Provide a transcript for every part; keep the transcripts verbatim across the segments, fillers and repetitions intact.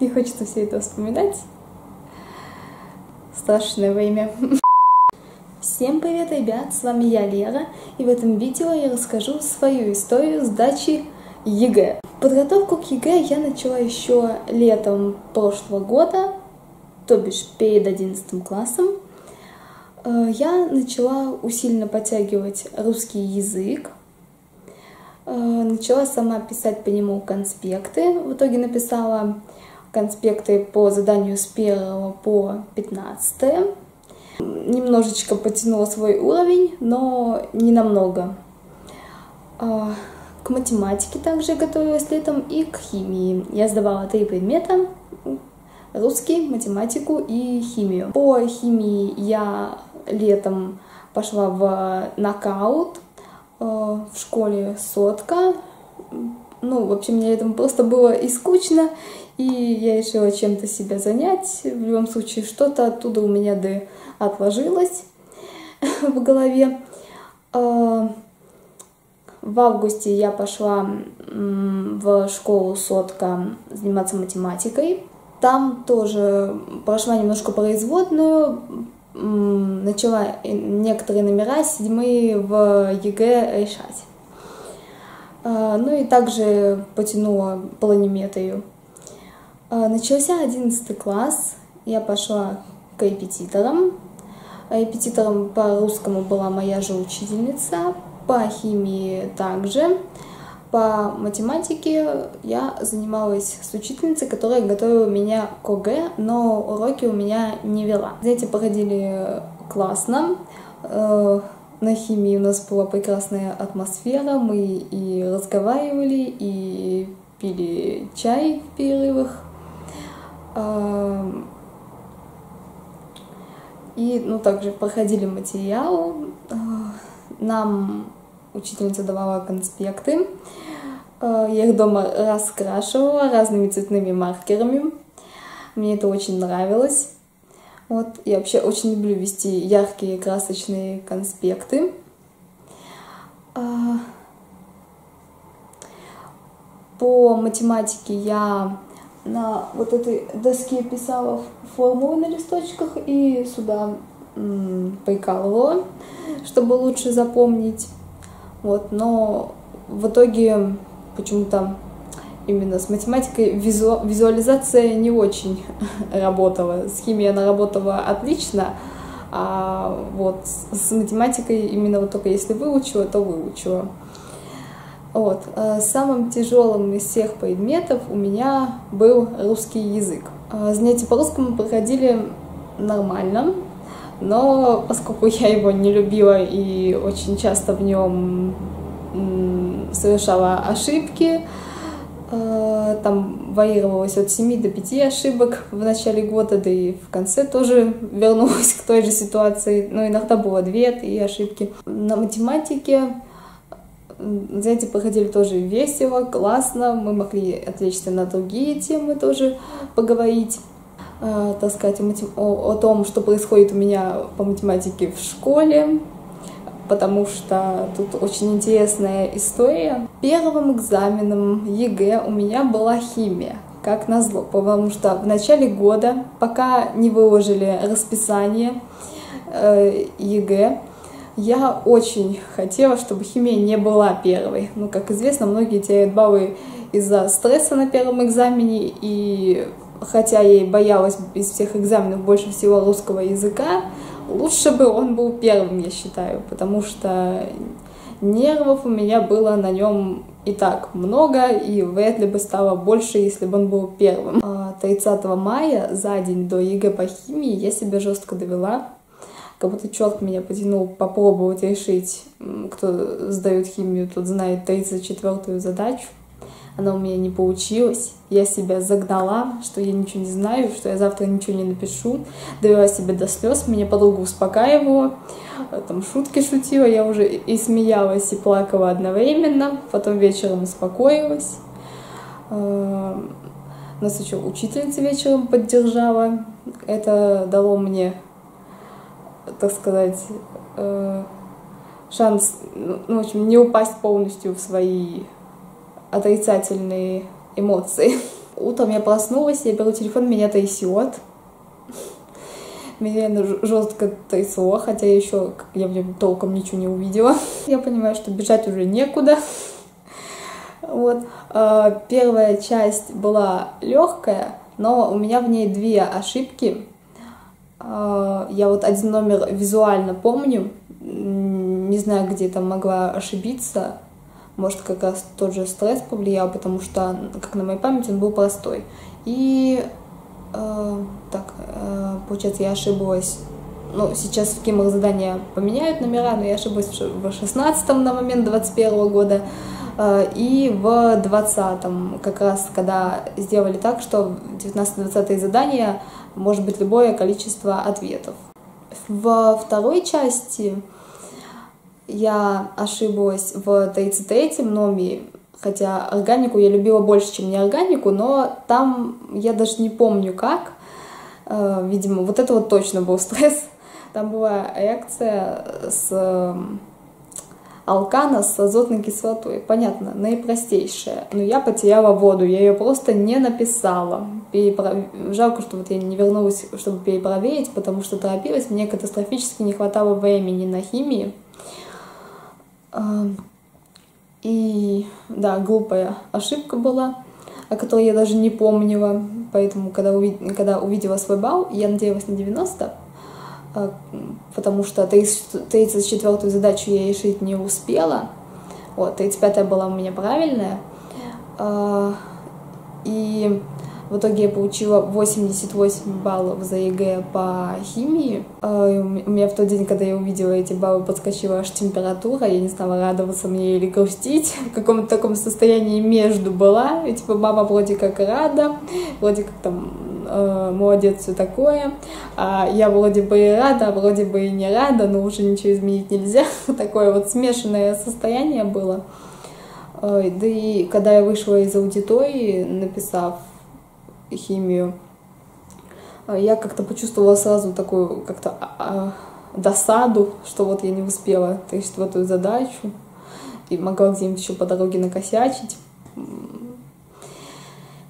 Не хочется все это вспоминать. Страшное время. Всем привет, ребят, с вами я, Лера, и в этом видео я расскажу свою историю сдачи ЕГЭ. Подготовку к ЕГЭ я начала еще летом прошлого года, то бишь перед одиннадцатым классом. Я начала усиленно подтягивать русский язык, начала сама писать по нему конспекты. В итоге написала конспекты по заданию с первого по пятнадцатое. Немножечко потянула свой уровень, но не намного. К математике также готовилась летом и к химии. Я сдавала три предмета: русский, математику и химию. По химии я летом пошла в нокаут, в школе сотка. Ну, в общем, мне летом просто было и скучно, и я решила чем-то себя занять. В любом случае, что-то оттуда у меня да отложилось в голове. В августе я пошла в школу сотка заниматься математикой. Там тоже прошла немножко производную, начала некоторые номера седьмые в ЕГЭ решать. Ну и также потянула планиметрию. Начался одиннадцатый класс, я пошла к репетиторам. Репетитором по русскому была моя же учительница, по химии также. По математике я занималась с учительницей, которая готовила меня к ОГЭ, но уроки у меня не вела. Дети проходили классно. На химии у нас была прекрасная атмосфера. Мы и разговаривали, и пили чай в перерывах. И ну, также проходили материал. Нам учительница давала конспекты. Я их дома раскрашивала разными цветными маркерами. Мне это очень нравилось. Вот. Я вообще очень люблю вести яркие красочные конспекты. По математике я на вот этой доске писала формулы на листочках и сюда прикалывала, чтобы лучше запомнить. Вот, но в итоге почему-то именно с математикой визу... визуализация не очень работала. С химией она работала отлично, а вот с математикой именно вот только если выучила, то выучила. Вот. Самым тяжелым из всех предметов у меня был русский язык. Занятия по русскому проходили нормально. Но поскольку я его не любила и очень часто в нем совершала ошибки, там варьировалось от семи до пяти ошибок в начале года, да и в конце тоже вернулась к той же ситуации. Но иногда было две-три ошибки. На математике занятия проходили тоже весело, классно. Мы могли отвлечься на другие темы тоже, поговорить. Так сказать, о, о том, что происходит у меня по математике в школе, потому что тут очень интересная история. Первым экзаменом ЕГЭ у меня была химия, как назло, потому что в начале года, пока не выложили расписание э, ЕГЭ, я очень хотела, чтобы химия не была первой. Ну, как известно, многие теряют баллы из-за стресса на первом экзамене, и хотя я и боялась из всех экзаменов больше всего русского языка, лучше бы он был первым, я считаю, потому что нервов у меня было на нем и так много, и вряд ли бы стало больше, если бы он был первым. тридцатого мая, за день до ЕГЭ по химии, я себя жестко довела, как будто черт меня потянул попробовать решить. Кто сдает химию, тот знает тридцать четвёртую задачу. Она у меня не получилась, я себя загнала, что я ничего не знаю, что я завтра ничего не напишу, довела себя до слез, меня подруга успокаивала, там шутки шутила, я уже и смеялась, и плакала одновременно, потом вечером успокоилась, нас еще учительница вечером поддержала, это дало мне, так сказать, шанс, ну, в общем, не упасть полностью в свои отрицательные эмоции. Утром я проснулась, я беру телефон, меня трясет. Меня реально жестко трясло, хотя я еще я в нем толком ничего не увидела. Я понимаю, что бежать уже некуда. Вот. Первая часть была легкая, но у меня в ней две ошибки. Я вот один номер визуально помню, не знаю, где там могла ошибиться. Может, как раз тот же стресс повлиял, потому что, как на моей памяти, он был простой. И э, так, э, получается, я ошиблась. Ну, сейчас в КИМ задания поменяют номера, но я ошиблась в шестнадцатом на момент двадцать первого года. Э, и в двадцатом, как раз, когда сделали так, что девятнадцатое-двадцатое задание может быть любое количество ответов. Во второй части... Я ошиблась в тридцать третьем номере, хотя органику я любила больше, чем неорганику, но там я даже не помню как. Видимо, вот это вот точно был стресс. Там была реакция с алкана с азотной кислотой. Понятно, наипростейшая. Но я потеряла воду, я ее просто не написала. Перепров... Жалко, что вот я не вернулась, чтобы перепроверить, потому что торопилась. Мне катастрофически не хватало времени на химии. И, да, глупая ошибка была, о которой я даже не помнила, поэтому, когда, увид... когда увидела свой балл, я надеялась на девяносто, потому что тридцать четвёртую задачу я решить не успела, вот, тридцать пятая была у меня правильная, и в итоге я получила восемьдесят восемь баллов за ЕГЭ по химии. У меня в тот день, когда я увидела эти баллы, подскочила аж температура. Я не знала, радоваться мне или грустить. В каком-то таком состоянии между была. И типа мама вроде как рада, вроде как там э, молодец, все такое. А я вроде бы и рада, вроде бы и не рада, но уже ничего изменить нельзя. Такое вот смешанное состояние было. Да и когда я вышла из аудитории, написав химию, я как-то почувствовала сразу такую как-то досаду, что вот я не успела тридцать четвёртую задачу и могла где-нибудь еще по дороге накосячить. В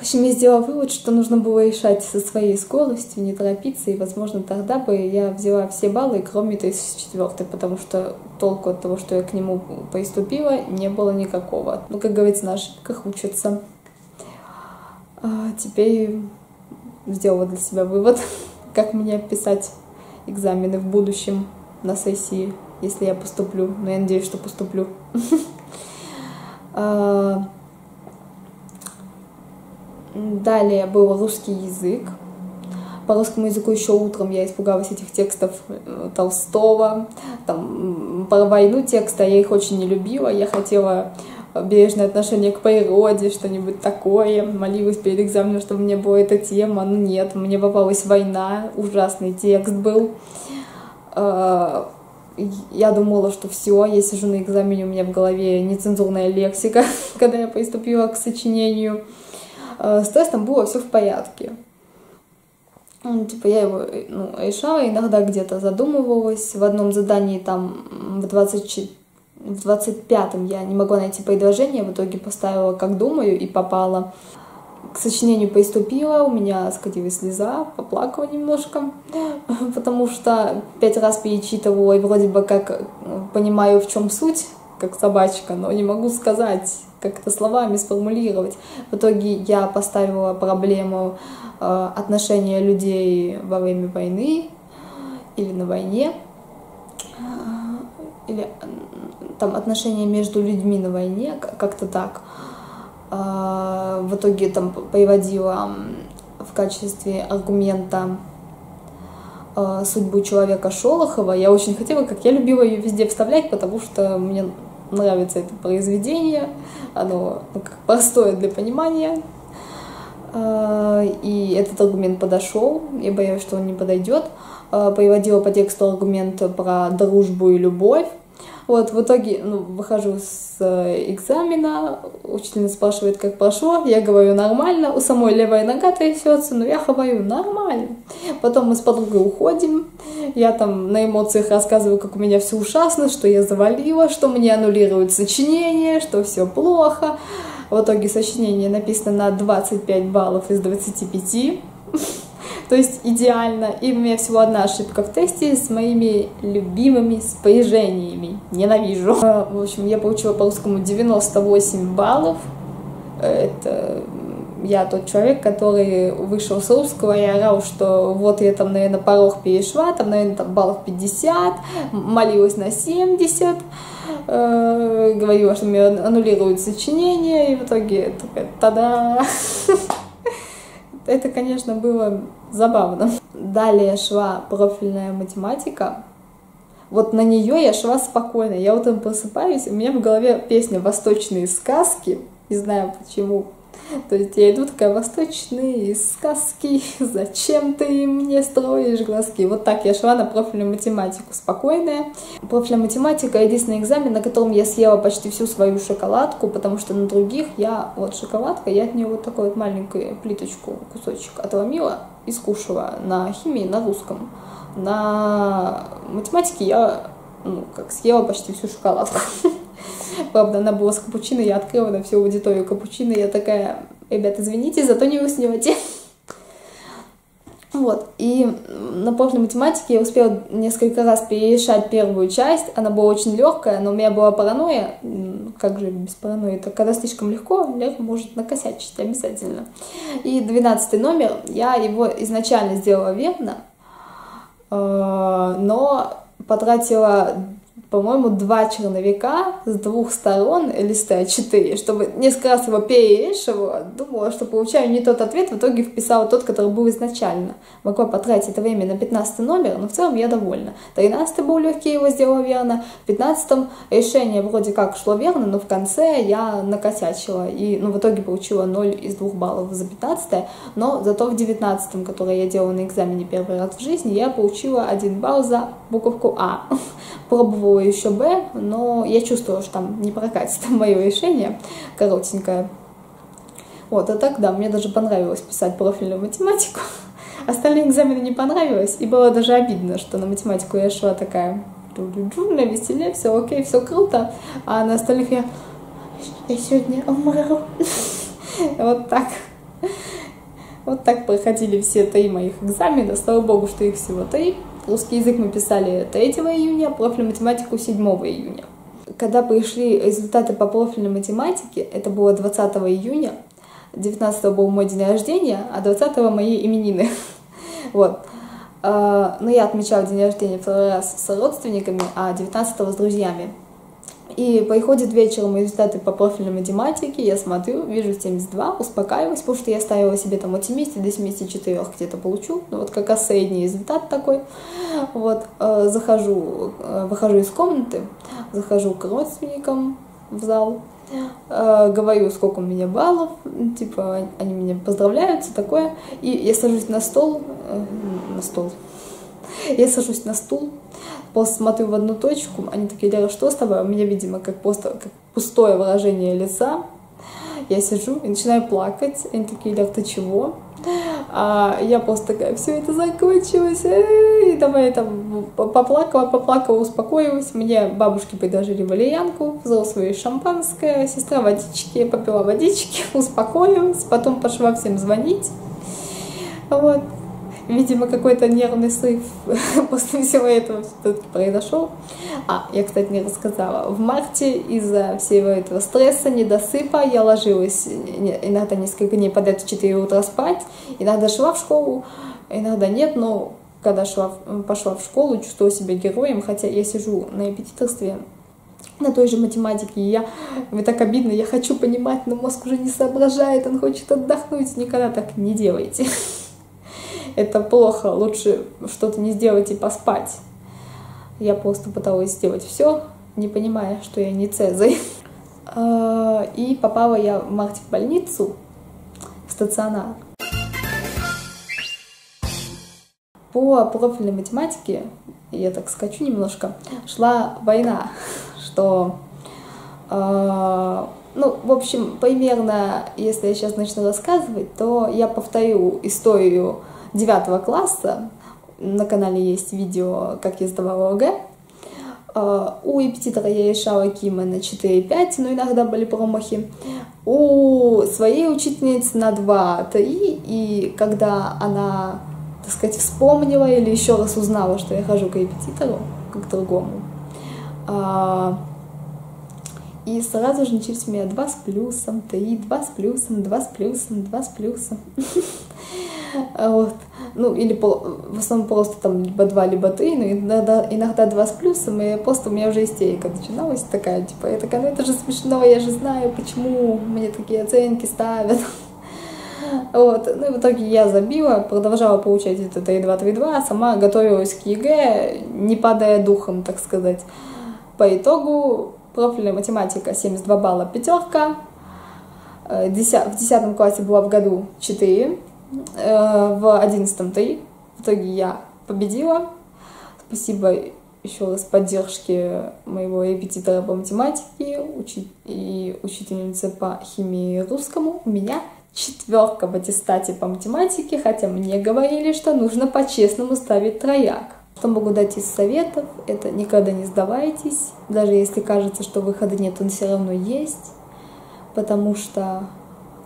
общем, я сделала вывод, что нужно было решать со своей скоростью, не торопиться, и, возможно, тогда бы я взяла все баллы, кроме тридцать четвёртой, потому что толку от того, что я к нему приступила, не было никакого. Ну, как говорится, на ошибках учатся. Теперь сделала для себя вывод, как мне писать экзамены в будущем на сессии, если я поступлю. Но я надеюсь, что поступлю. Далее был русский язык. По русскому языку еще утром я испугалась этих текстов Толстого, там, про войну текста, я их очень не любила, я хотела... бережное отношение к природе, что-нибудь такое. Молилась перед экзаменом, чтобы мне была эта тема. Ну нет, мне попалась война, ужасный текст был. Я думала, что все, я сижу на экзамене, у меня в голове нецензурная лексика, когда я приступила к сочинению. С тестом было все в порядке. Ну, типа я его ну, решала, иногда где-то задумывалась. В одном задании там в двадцать четвёртом В двадцать пятом я не могла найти предложение, в итоге поставила «как думаю» и попала. К сочинению приступила, у меня скатилась слеза, поплакала немножко, потому что пять раз перечитывала и вроде бы как понимаю, в чем суть, как собачка, но не могу сказать, как это словами сформулировать. В итоге я поставила проблему отношения людей во время войны или на войне, или... там отношения между людьми на войне, как-то так. В итоге там приводила в качестве аргумента судьбу человека Шолохова. Я очень хотела, как я любила ее везде вставлять, потому что мне нравится это произведение, оно ну, как простое для понимания. И этот аргумент подошел, я боялась, что он не подойдет. Приводила по тексту аргумент про дружбу и любовь. Вот, в итоге, ну, выхожу с экзамена, учительница спрашивает, как прошло, я говорю, нормально, у самой левая нога трясется, но я говорю, нормально. Потом мы с подругой уходим, я там на эмоциях рассказываю, как у меня все ужасно, что я завалила, что мне аннулируют сочинение, что все плохо. В итоге сочинение написано на двадцать пять баллов из двадцати пяти. То есть идеально. И у меня всего одна ошибка в тесте с моими любимыми споежениями. Ненавижу. В общем, я получила по русскому девяносто восемь баллов. Это... Я тот человек, который вышел с русского и орал, что вот я там, наверное, порог перешла, там, наверное, там баллов пятьдесят, молилась на семьдесят, э, говорила, что мне аннулируют сочинение, и в итоге такая, та-да! Это, конечно, было забавно. Далее шла профильная математика. Вот на нее я шла спокойно. Я утром просыпаюсь, у меня в голове песня «Восточные сказки», не знаю почему. То есть я иду такая, восточные сказки, зачем ты мне строишь глазки? Вот так я шла на профильную математику, спокойная. Профильная математика — единственный экзамен, на котором я съела почти всю свою шоколадку, потому что на других я, вот шоколадка, я от нее вот такую вот маленькую плиточку, кусочек отломила и скушала. На химии, на русском. На математике я, ну, как съела почти всю шоколадку. Правда, она была с капучино, я открыла на всю аудиторию капучино, я такая, ребят, извините, зато не уснете. Вот, и на прошлой математике я успела несколько раз перерешать первую часть, она была очень легкая, но у меня была паранойя, как же без паранойи, это когда слишком легко, Лев может накосячить обязательно. И двенадцатый номер, я его изначально сделала верно, но потратила... по-моему, два черновика с двух сторон листа а четыре, чтобы несколько раз его перерешивала, думала, что получаю не тот ответ, в итоге вписала тот, который был изначально. Могла потратить это время на пятнадцатый номер, но в целом я довольна. тринадцатый был легкий, его сделала верно, в пятнадцатом решение вроде как шло верно, но в конце я накосячила, и ну, в итоге получила ноль из двух баллов за пятнадцатое, но зато в девятнадцатом, который я делала на экзамене первый раз в жизни, я получила один балл за буковку А. Пробовала еще Б, но я чувствовала, что там не прокатит мое решение коротенькое. Вот, а так, да, мне даже понравилось писать профильную математику. Остальные экзамены не понравилось, и было даже обидно, что на математику я шла такая, на веселе, все окей, все круто, а на остальных я, я сегодня умру. Вот так. Вот так проходили все три моих экзамена, слава богу, что их всего три. Русский язык мы писали третьего июня, профиль математику седьмого июня. Когда пришли результаты по профильной математике, это было двадцатого июня, девятнадцатого был мой день рождения, а двадцатого мои именины. Вот. Но я отмечала день рождения второй раз с родственниками, а девятнадцатого с друзьями. И приходит вечером результаты по профильной математике, я смотрю, вижу семьдесят два, успокаиваюсь, потому что я ставила себе там от семидесяти до семидесяти четырёх где-то получу, ну вот как раз средний результат такой. Вот, э, захожу, э, выхожу из комнаты, захожу к родственникам в зал, э, говорю, сколько у меня баллов, типа, они меня поздравляют, все такое, и я сажусь на стол, э, на стол, я сажусь на стул, просто смотрю в одну точку, они такие, Лера, что с тобой? У меня, видимо, как просто как пустое выражение лица. Я сижу и начинаю плакать. Они такие, Лера, ты чего? А я просто такая, все это закончилось. И давай я там поплакала, поплакала, успокоилась. Мне бабушки предложили валерьянку, взрослые шампанское, сестра водички, я попила водички, успокоилась. Потом пошла всем звонить. Вот. Видимо, какой-то нервный срыв после всего этого все-таки произошел. А, я, кстати, не рассказала. В марте из-за всего этого стресса, недосыпа, я ложилась иногда несколько дней подряд в четыре утра спать. Иногда шла в школу, иногда нет, но когда шла, пошла в школу, чувствовала себя героем, хотя я сижу на репетиторстве. На той же математике, и я, мне так обидно, я хочу понимать, но мозг уже не соображает, он хочет отдохнуть, никогда так не делайте. Это плохо, лучше что-то не сделать и поспать. Я просто пыталась сделать все, не понимая, что я не Цезарь. И попала я в марте в больницу, в стационар. По профильной математике, я так скачу немножко, шла война, что... Ну, в общем, примерно, если я сейчас начну рассказывать, то я повторю историю девятого класса, на канале есть видео, как я сдавала ОГЭ. У репетитора я решала КИМа на четыре пять, но иногда были промахи. у своей учительницы на два ТИ, и когда она, так сказать, вспомнила или еще раз узнала, что я хожу к репетитору, как к другому, и сразу же начались у меня два с плюсом, три, два с плюсом, два с плюсом, два с плюсом. Вот. Ну, или пол, в основном просто там либо два, либо три, но иногда, иногда два с плюсом, и просто у меня уже истерика начиналась такая, типа, я такая, ну это же смешно, я же знаю, почему мне такие оценки ставят. Вот, ну и в итоге я забила, продолжала получать это три два три два, сама готовилась к ЕГЭ, не падая духом, так сказать. По итогу профильная математика семьдесят два балла, пятерка, в десятом классе была в году четыре, в одиннадцатом три, в итоге я победила, спасибо еще раз поддержке моего репетитора по математике учи и учительницы по химии и русскому, у меня четверка в аттестате по математике, хотя мне говорили, что нужно по-честному ставить трояк. Что могу дать из советов, это никогда не сдавайтесь, даже если кажется, что выхода нет, он все равно есть, потому что,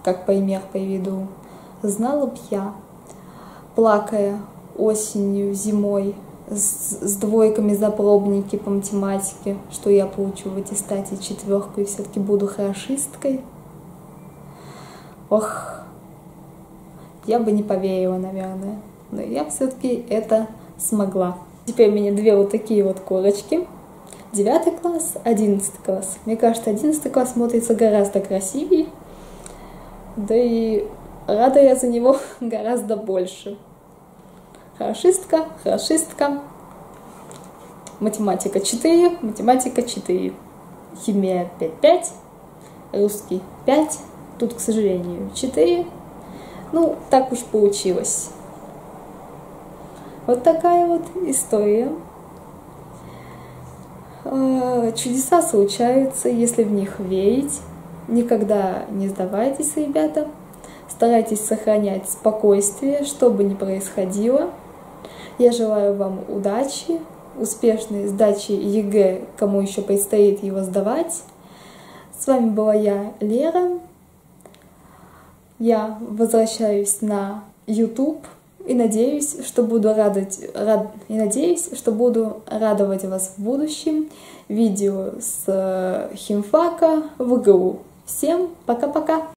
как пример приведу, знала б я, плакая осенью, зимой, с, с двойками за пробники по математике, что я получу в аттестате четверку и все-таки буду хорошисткой, ох, я бы не поверила, наверное, но я все-таки это смогла. Теперь у меня две вот такие вот корочки. Девятый класс, одиннадцатый класс. Мне кажется, одиннадцатый класс смотрится гораздо красивее, да и рада я за него гораздо больше. Хорошистка, хорошистка. Математика четыре, математика четыре. Химия пять пять, русский пять. Тут, к сожалению, четыре. Ну, так уж получилось. Вот такая вот история. Чудеса случаются, если в них верить. Никогда не сдавайтесь, ребята. Старайтесь сохранять спокойствие, что бы ни происходило. Я желаю вам удачи, успешной сдачи ЕГЭ, кому еще предстоит его сдавать. С вами была я, Лера. Я возвращаюсь на YouTube и надеюсь, что буду радовать, рад, и надеюсь, что буду радовать вас в будущем видео с химфака ВГУ. Всем пока-пока!